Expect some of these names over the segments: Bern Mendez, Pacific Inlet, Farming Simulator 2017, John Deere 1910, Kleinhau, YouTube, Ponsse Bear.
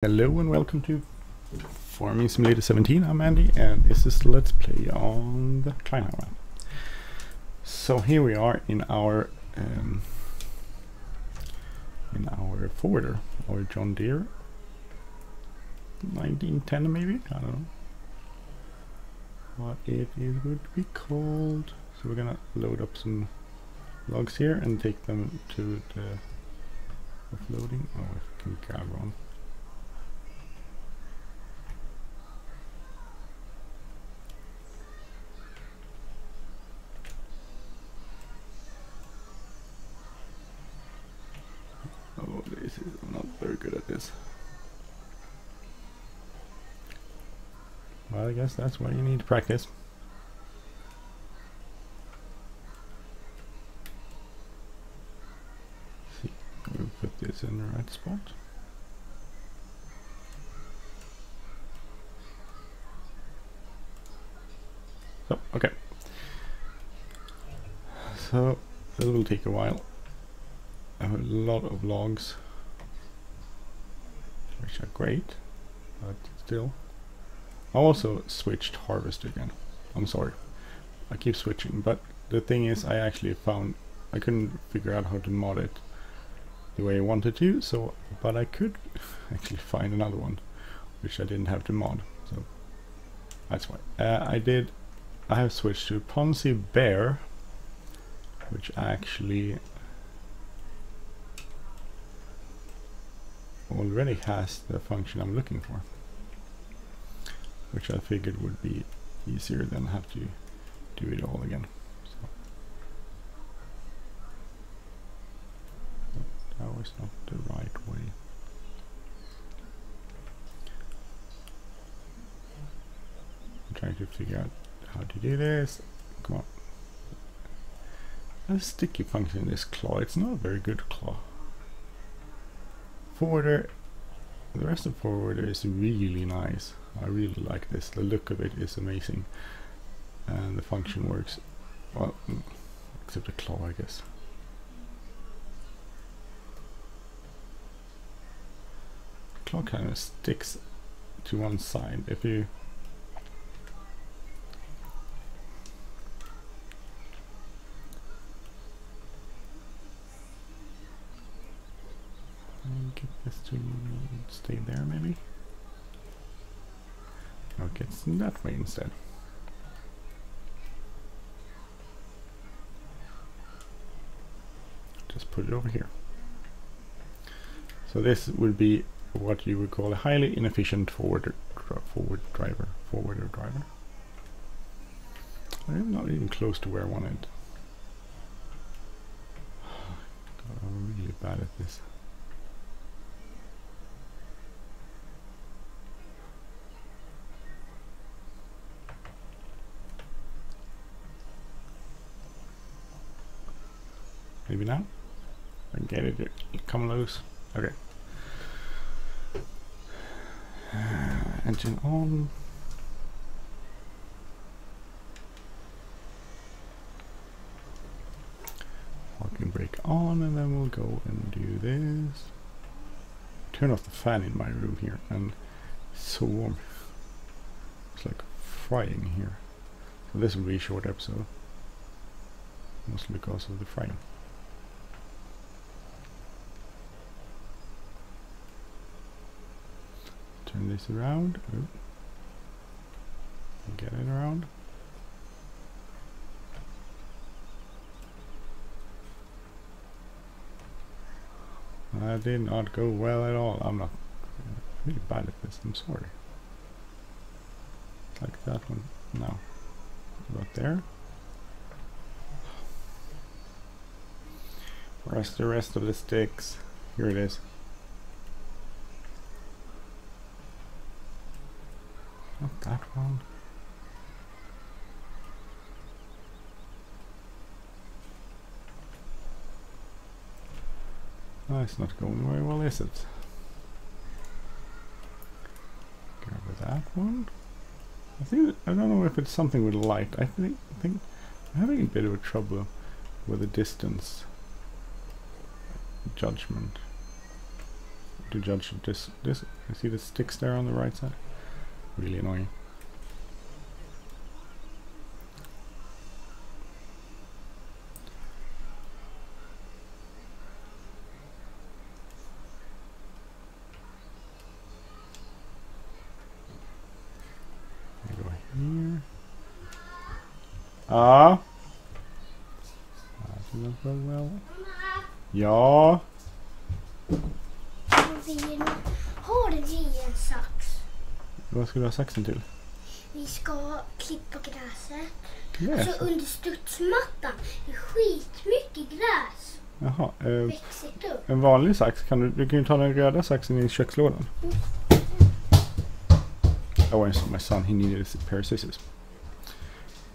Hello and welcome to Farming Simulator 17. I'm Andy and this is Let's Play on the Kleinhau app. So here we are in our forwarder, or John Deere 1910 maybe, I don't know what it would be called. So we're gonna load up some logs here and take them to the offloading. Oh, if I can grab on. I'm not very good at this. Well, I guess that's why you need to practice. See, we'll put this in the right spot. So, okay. So, this will take a while. I have a lot of logs, which are great, but still. I also switched harvest again. I'm sorry, I keep switching, but the thing is I actually found I couldn't figure out how to mod it the way I wanted to, so but I could actually find another one which I didn't have to mod, so that's why I have switched to Ponsse Bear, which actually already has the function I'm looking for, which I figured would be easier than have to do it all again. So that was not the right way. I'm trying to figure out how to do this. Come on. A sticky function in this claw. It's not a very good claw. Forwarder, the rest of forwarder is really nice. I really like this. The look of it is amazing, and the function works well, except the claw, I guess. The claw kind of sticks to one side. If you get this to stay there, maybe. No, it gets that way instead. Just put it over here. So this would be what you would call a highly inefficient forwarder driver. I'm not even close to where I want it. God, I'm really bad at this. Maybe now? I get it. Come loose. Okay. Engine on. Parking brake on, and then we'll go and do this. Turn off the fan in my room here, and it's so warm. It's like frying here. So this will be a short episode. Mostly because of the frying. Turn this around. Ooh. Get it around. That did not go well at all. I'm not really bad at this. I'm sorry. Like that one. No. About there. Where's the rest of the sticks? Here it is. Not that one. Oh, it's not going very well, is it? Grab that one. I think I don't know if it's something with light. I think I'm having a bit of a trouble with the distance judgment. to judge this. You see the sticks there on the right side? Really annoying. Ah, that didn't go well. Ja. Har du en sax? Vad ska du ha saxen till? Vi ska klippa gräset. Gräs? Alltså under studsmattan. Det är skitmycket gräs. Jaha. Växigt upp. En vanlig sax. Du kan ju ta den röda saxen I kökslådan. Mm. Oh, I saw my son. He needed a pair of scissors.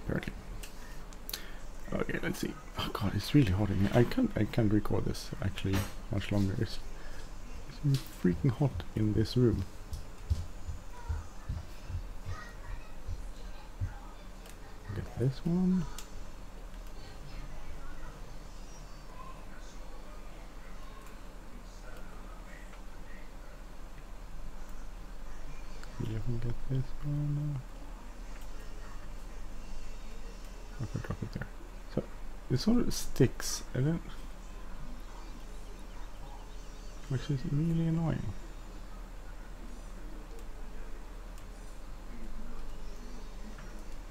Apparently. Okay, let's see. Oh god, it's really hot in here. I can't record this actually much longer. It's freaking hot in this room. Get this one. You can get this one. Okay, drop it there. It sort of sticks, which is really annoying.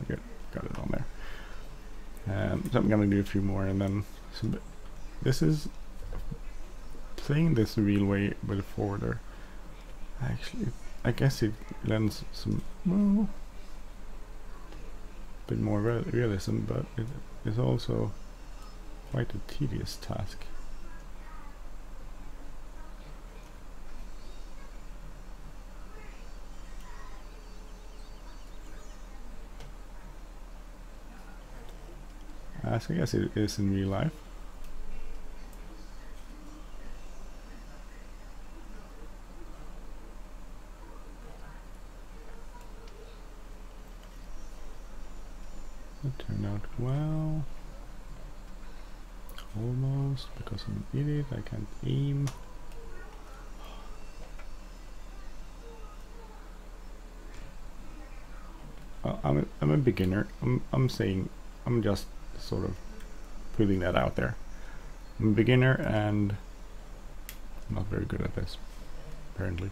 Okay, got it on there. So I'm gonna do a few more and then submit. This is playing this the real way with a forwarder. Actually, I guess it lends some bit more realism, but it is also quite a tedious task. As I guess it is in real life. It turned out well. Almost, because I'm an idiot, I can't aim. Well, I'm a beginner. I'm saying, I'm just sort of putting that out there. I'm a beginner and not very good at this, apparently.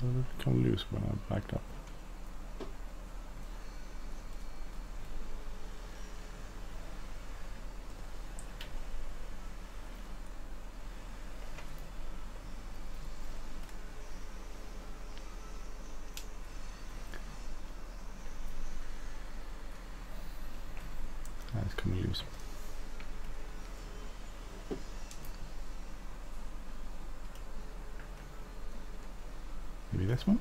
It came loose when I backed up. This one.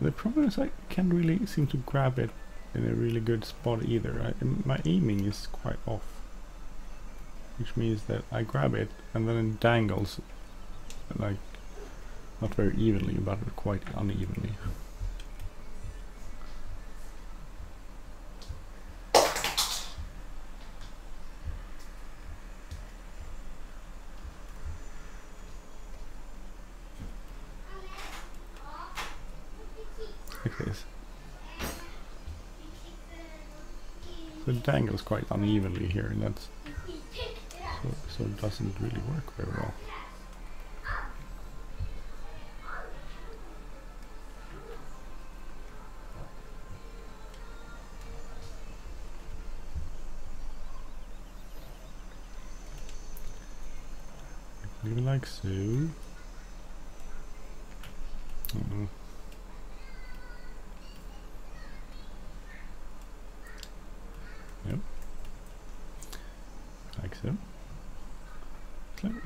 The problem is I can't really seem to grab it in a really good spot either. My aiming is quite off, which means that I grab it and then it dangles, like not very evenly, but quite unevenly. The dangles quite unevenly here, and that's so it doesn't really work very well. Maybe like so. Mm-hmm.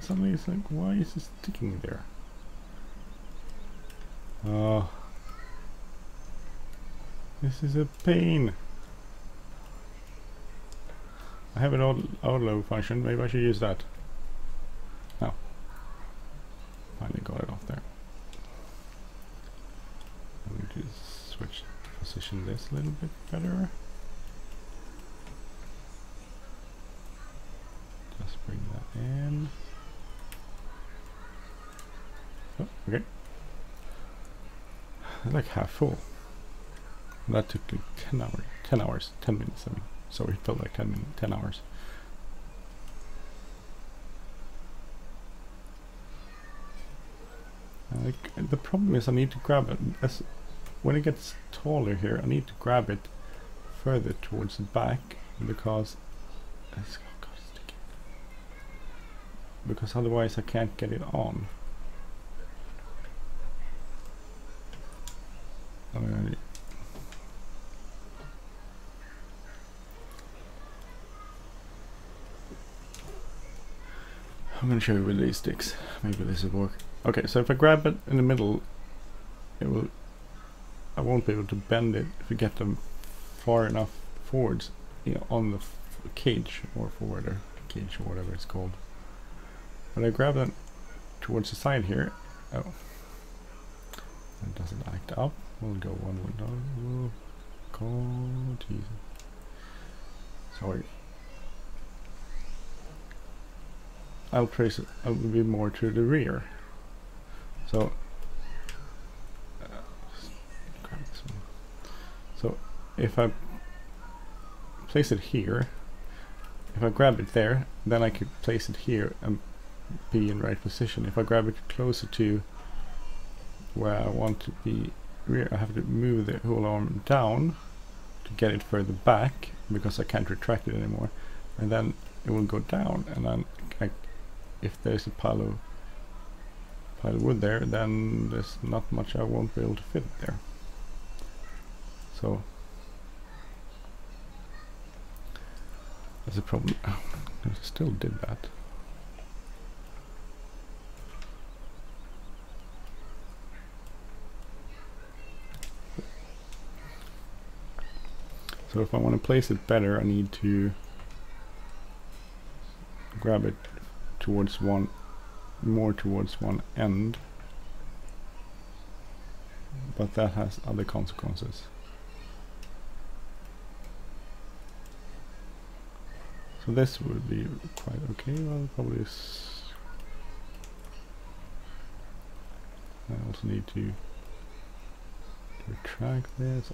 Suddenly it's like, why is it sticking there? Oh, this is a pain. I have an overload function, maybe I should use that. Oh, finally got it off there. I'm going to switch position this a little bit better. Let's bring that in. Oh, okay. Like half full. That took me 10 minutes, I mean. So it felt like 10 hours. The problem is I need to grab it. When it gets taller here, I need to grab it further towards the back, because otherwise I can't get it on. Alrighty. I'm gonna show you with these sticks. Maybe this will work. Okay, so if I grab it in the middle, it will. I won't be able to bend it if we get them far enough forwards, you know, on the cage or forwarder cage or whatever it's called. But I grab them towards the side here. Oh, it doesn't act up. We'll go one window. We'll go. Jesus. Sorry. I'll place it a little bit more to the rear. So, grab this one. So if I place it here, if I grab it there, then I could place it here and be in right position. If I grab it closer to where I want to be rear, I have to move the whole arm down to get it further back, because I can't retract it anymore, and then it will go down. And then if there's a pile of wood there, then there's not much I won't be able to fit there. So that's a problem. Oh, I still did that. So if I want to place it better, I need to grab it towards more towards one end, but that has other consequences. So this would be quite okay. Well, probably I also need to retract this.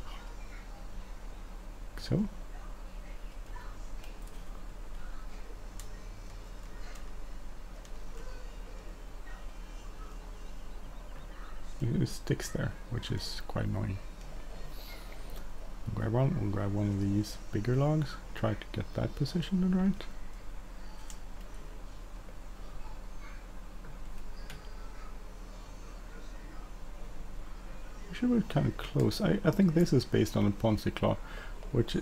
So it sticks there, which is quite annoying. We'll grab one of these bigger logs, try to get that positioned right. We should be kind of close. I think this is based on a Ponsse claw, which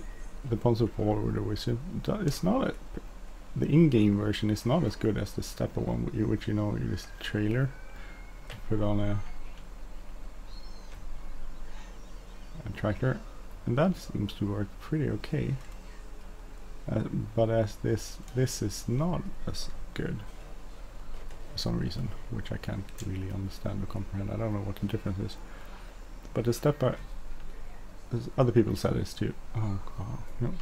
the Ponsse forwarder, which it's not the in-game version is not as good as the stepper one, which, you know, is a trailer put on a tractor, and that seems to work pretty okay. But as this is not as good for some reason, which I can't really understand or comprehend. I don't know what the difference is. But the stepper, as other people said, is too. Oh god, no.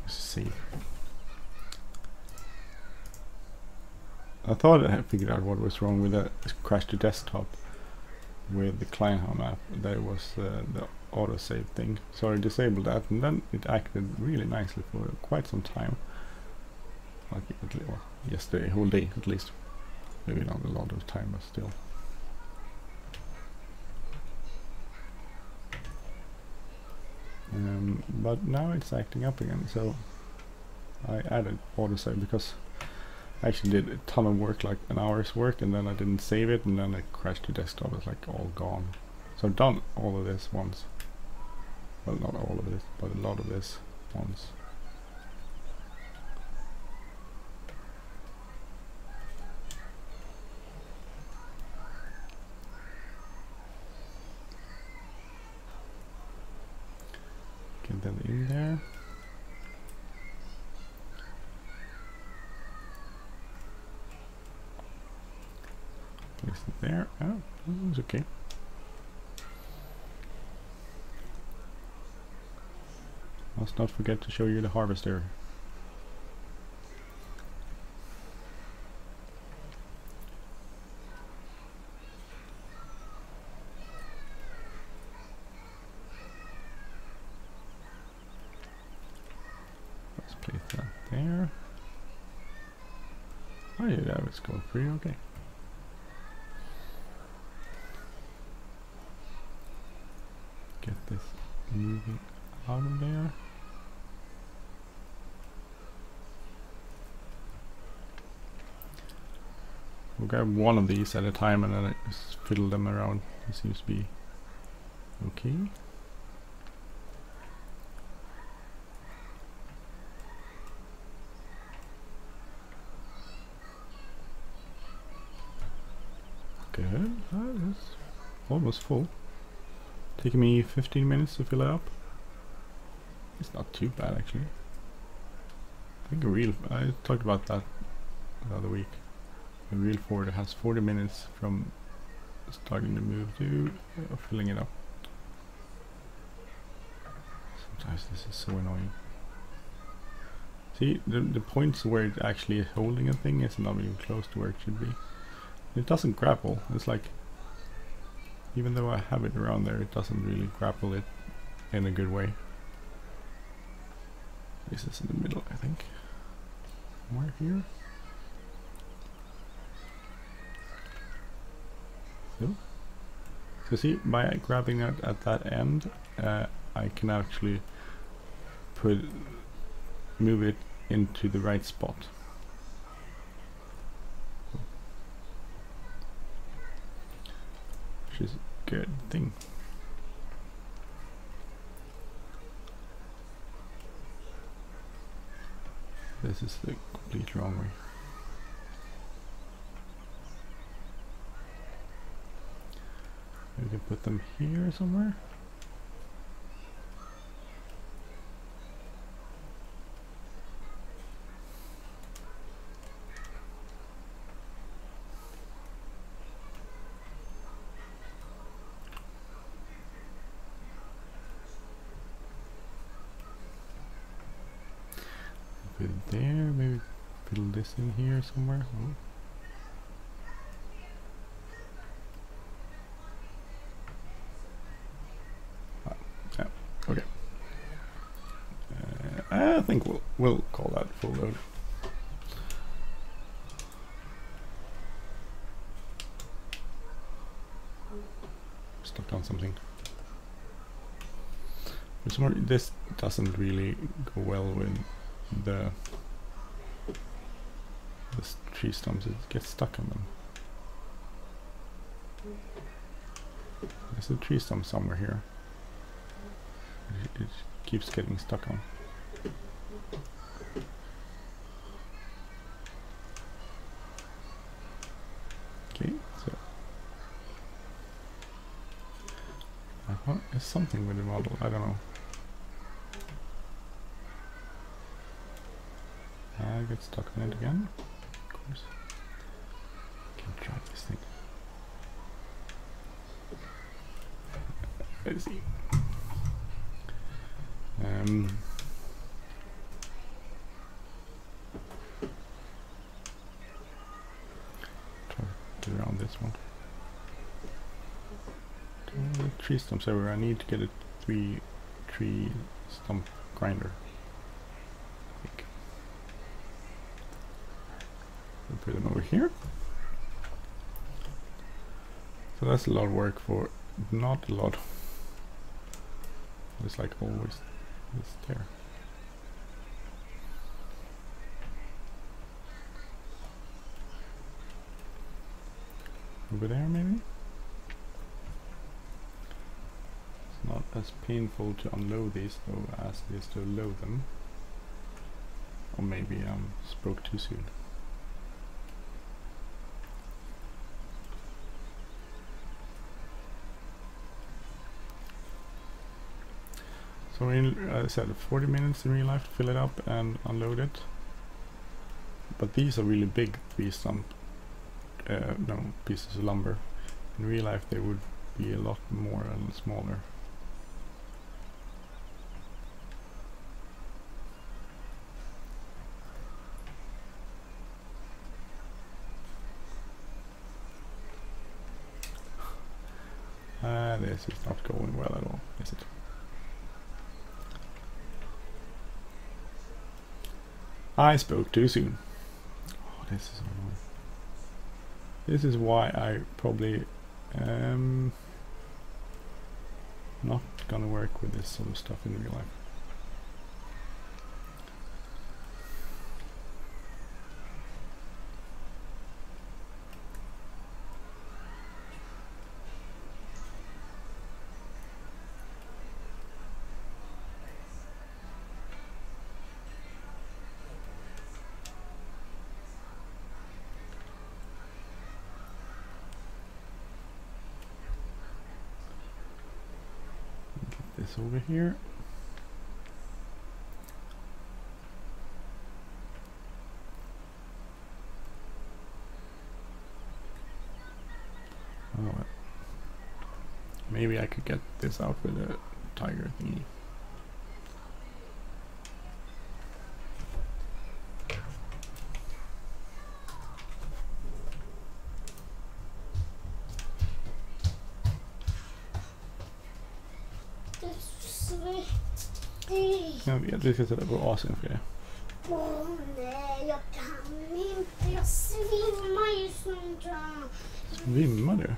Let's see. I thought I had figured out what was wrong with the crash to desktop with the Kleinhau map. That was the autosave thing, so I disabled that, and then it acted really nicely for quite some time. Like yesterday, whole day at least. Maybe not a lot of time, but still. But now it's acting up again, so I added autosave because I actually did a ton of work, like an hour's work, and then I didn't save it, and then it crashed to desktop. It's like all gone. So I've done all of this once. Well, not all of this, but a lot of this once. Get them in there. Place it there. Oh, it's okay. Must not forget to show you the harvester. there. Oh yeah, that was going pretty okay. Get this moving out of there. We'll grab one of these at a time and then I just fiddle them around. It seems to be okay. Good, that is almost full. Taking me 15 minutes to fill it up. It's not too bad actually. I think a real, I talked about that the other week. A real Ford has 40 minutes from starting to move to filling it up. Sometimes this is so annoying. See, the points where it actually is holding a thing is not even close to where it should be. It doesn't grapple. It's like, even though I have it around there, it doesn't really grapple it in a good way. This is in the middle, I think. Somewhere here. So see, by grabbing it at that end, I can actually move it into the right spot. Which is a good thing. This is the complete wrong way. We can put them here somewhere. Put it there, maybe fiddle this in here somewhere. Oh. I think we'll call that full load. Stuck on something. This doesn't really go well with the tree stumps. It gets stuck on them. There's a tree stump somewhere here. It keeps getting stuck on. Okay, so there's something with the model, I don't know. I get stuck on it again, of course. Can't try this thing. Let's see. Around this one. Tree stumps everywhere. I need to get a tree stump grinder. I think. We'll put them over here. So that's a lot of work for not a lot. It's like always this there. Over there maybe? It's not as painful to unload these though as it is to load them. Or maybe I spoke too soon. So I said 40 minutes in real life to fill it up and unload it. But these are really big pieces of lumber. In real life they would be a lot more and smaller. This is not going well at all, is it? I spoke too soon. Oh, this is annoying. This is why I probably am not gonna work with this sort of stuff in real life. Over here. Oh, well. Maybe I could get this out with a tiger thingy. Ja, det ska sätta på asen för det. Åh nej, jag kan inte. Jag svimmar ju sånt där. Svimmar du?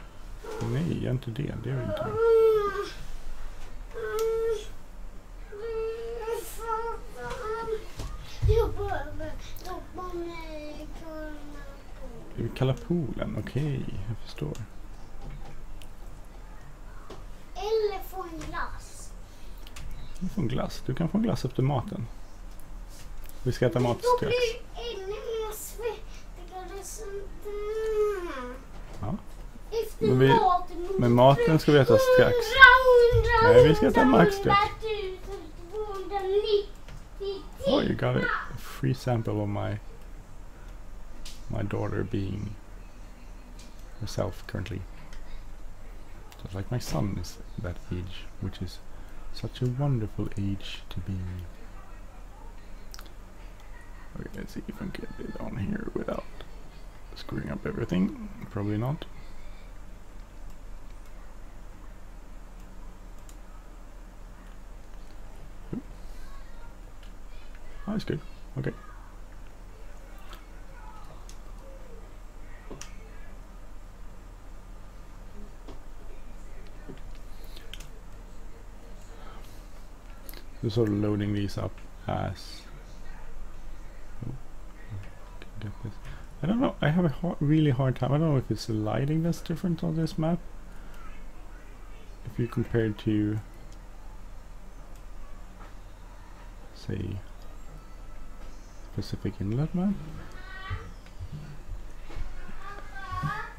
Nej, jag inte det. Det är inte det. Du vill kalla poolen? Okej, jag förstår. Eller få en glas. Du får en glass. Du kan få en glass efter maten. Vi ska äta mat strax. Ja. Men maten ska vi äta strax. Nej, vi ska äta max strax. Oh, you got a free sample of my daughter being herself currently. Just like my son is that age, which is such a wonderful age to be. Okay, let's see if I can get it on here without screwing up everything. Probably not. Oh, that's good. Okay. Sort of loading these up as I don't know, I have a really hard time. I don't know if it's the lighting that's different on this map if you compare to say Pacific Inlet map.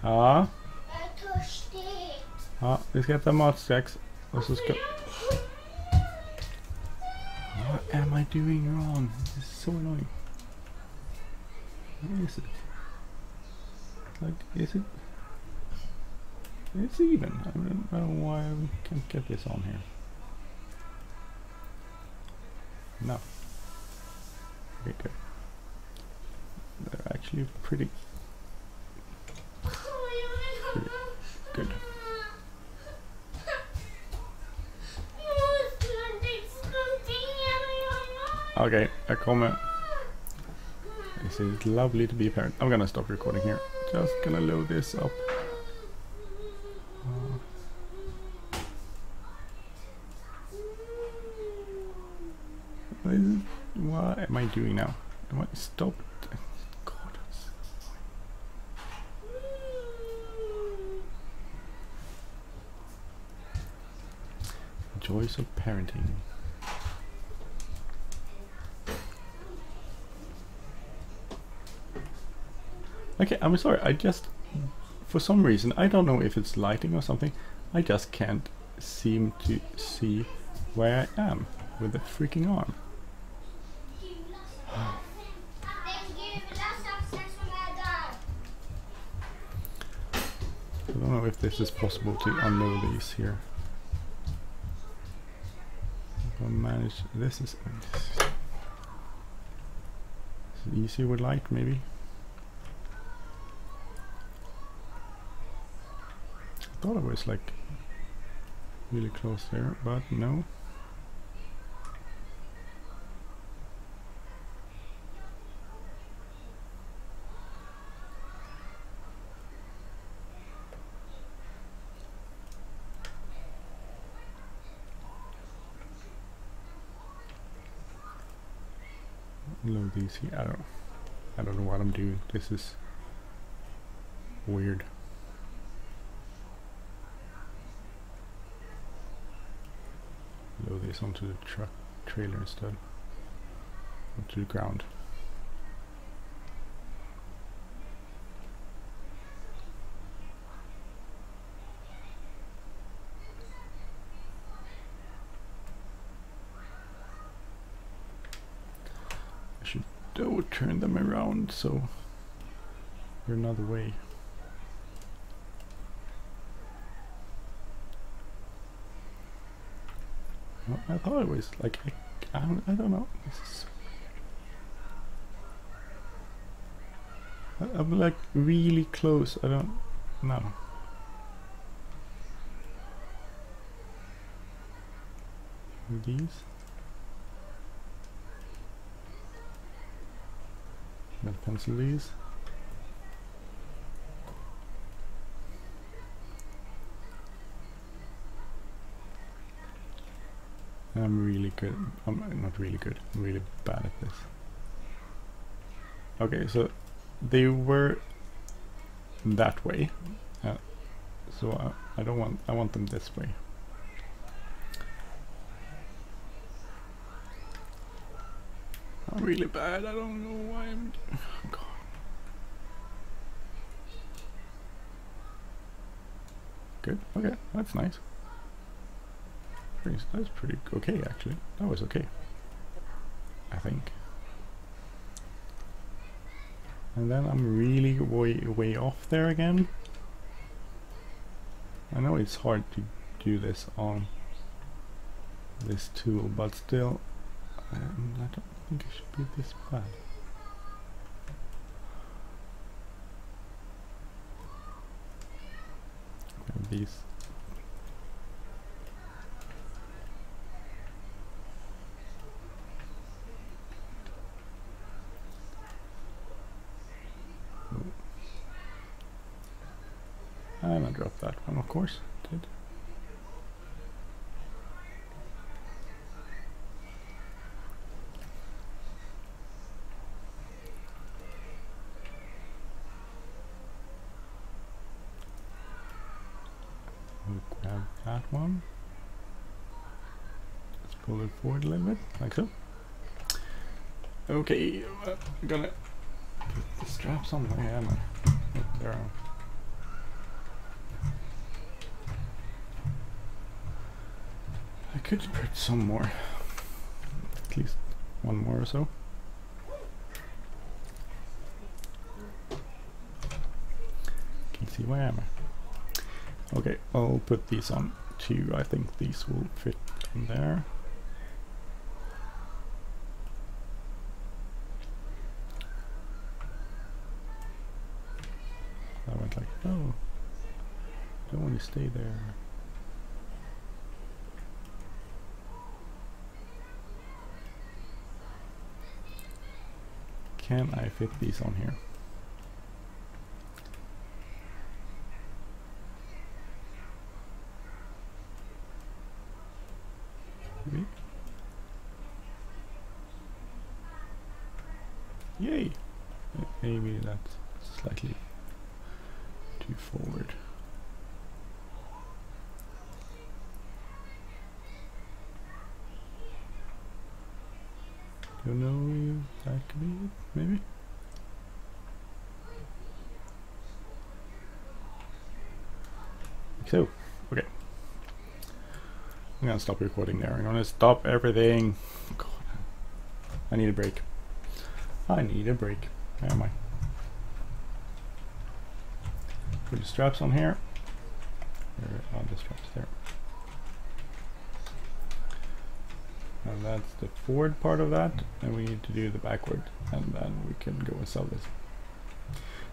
Ja, ja, vi ska äta matstrax och så ska. What am I doing wrong? This is so annoying. What is it? Like, is it even? I don't know why I can't get this on here. No. Okay, good. They're actually pretty good. Okay, I comment. This is lovely to be a parent. I'm gonna stop recording here. Just gonna load this up. What am I doing now? Am I stopped? God. Joys of parenting. Okay, I'm sorry, I just, for some reason, I don't know if it's lighting or something, I just can't seem to see where I am with the freaking arm. I don't know if this is possible to unload these here. If I manage, this is easy with light maybe. I thought I was like really close there, but no. Load these here. I don't know what I'm doing. This is weird. Load this onto the truck trailer instead. Onto the ground. Oh, turn them around so they're another way. Well, I thought it was like I don't know. This is, I'm like really close. I don't know. These. Let's pencil these. I'm really good. I'm not really good. I'm really bad at this. Okay, so they were that way. So I don't want. I want them this way. I'm really bad, I don't know why I'm... Oh God. Good, okay, that's nice. That's pretty okay actually, that was okay. I think. And then I'm really way off there again. I know it's hard to do this on this tool, but still... I don't think it should be this bad. Grab these. Oh. And I dropped that one, of course. Did. One. Let's pull it forward a little bit, like so. Okay, I'm gonna put the straps on. Yeah, I'm put there. I could put some more, at least one more or so. Can't see where am I. Okay, I'll put these on. Two, I think these will fit in there. I went like, oh, don't want to stay there. Can I fit these on here? Yay! Maybe that's slightly too forward. Don't know if that could be it, maybe? Like so, okay. I'm gonna stop recording there. I'm gonna stop everything. God. I need a break. I need a break. Where am I? Put the straps on here. There are the straps there. Now that's the forward part of that, and we need to do the backward, and then we can go and sell this.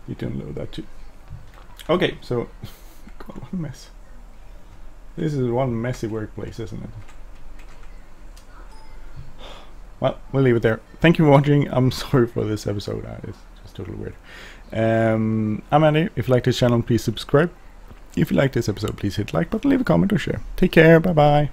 You can load that too. Okay, so God, what a mess. This is one messy workplace, isn't it? Well, we'll leave it there. Thank you for watching. I'm sorry for this episode. It's just totally weird. I'm Andy. If you like this channel, please subscribe. If you like this episode, please hit like button, leave a comment or share. Take care. Bye-bye.